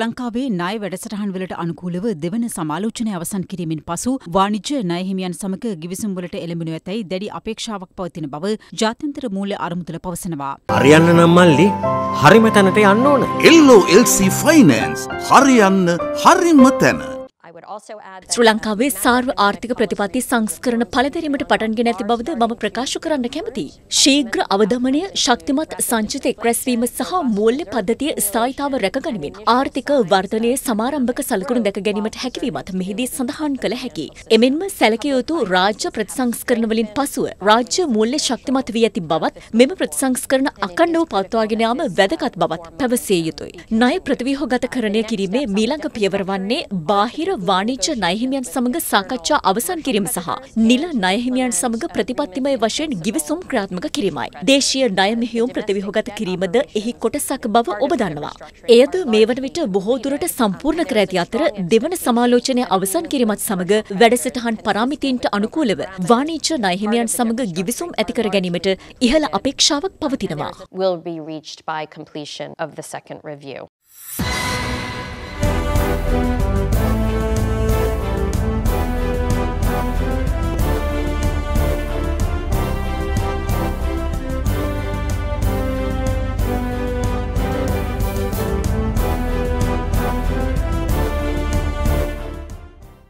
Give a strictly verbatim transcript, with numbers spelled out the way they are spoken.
ලංකාවේ ණය වැඩසටහන් වලට අනුකූලව දෙවන සමාලෝචනය අවසන් කිරීමෙන් පසු වාණිජ්‍ය ණය හිමියන් සමග ගිවිසුම් වලට එළඹෙනු ඇතැයි දැඩි අපේක්ෂාවක් පවතින බව ජාත්‍යන්තර මූල්‍ය අරමුදල පවසනවා. හරියන්න නම් මල්ලි හරිම තැනට යන්න ඕන. L O L C Finance හරියන්න හරිම තැන. ශ්‍රී ලංකාවේ සාර්ව ආර්ථික ප්‍රතිපත්ති සංස්කරණ පළදැරීමට පටන්ගෙන ඇති බවද මම ප්‍රකාශ කරන්න කැමතියි. ශීඝ්‍ර අවධමනය, ශක්තිමත් සංචිත එක්රැස්වීම සහ මූල්‍ය පද්ධතිය ස්ථායීතාව රැකගනිමින් ආර්ථික වර්ධනයේ සමාරම්භක සලකුණු දැක ගැනීමට හැකිවීමත් මෙහිදී සඳහන් කළ හැකි. එමෙන්ම සැලකිය යුතු රාජ්‍ය ප්‍රතිසංස්කරණ වලින් පසුව රාජ්‍ය මූල්‍ය ශක්තිමත් වී ඇති බවත් මෙම ප්‍රතිසංස්කරණ අඛණ්ඩව පවත්වාගෙන යාම වැදගත් බවත් පැවසිය යුතුයි. ණය ප්‍රතිව්‍යුහගතකරණය කිරීමේ මීළඟ පියවර වන්නේ බාහිර වාණිජ්‍ය ණයහිමියන් සමග සාකච්ඡා අවසන් කිරීම සහ නිල ණයහිමියන් සමග ප්‍රතිපත්තිමය වශයෙන් ගිවිසුම් ක්‍රියාත්මක කිරීමයි. දේශීය ණය මෙහෙයුම් ප්‍රතිව්‍යුහගත කිරීමද එහි කොටසක් බව ඔබ දන්නවා. එයද මේ වන විට බොහෝ දුරට සම්පූර්ණ කර ඇති අතර දෙවන සමාලෝචනය අවසන් කිරීමත් සමග වැඩසටහන් පාරාමිතීන්ට අනුකූලව වාණිජ්‍ය ණයහිමියන් සමග ගිවිසුම් ඇති කර ගැනීමට ඉහළ අපේක්ෂාවක් පවතිනවා.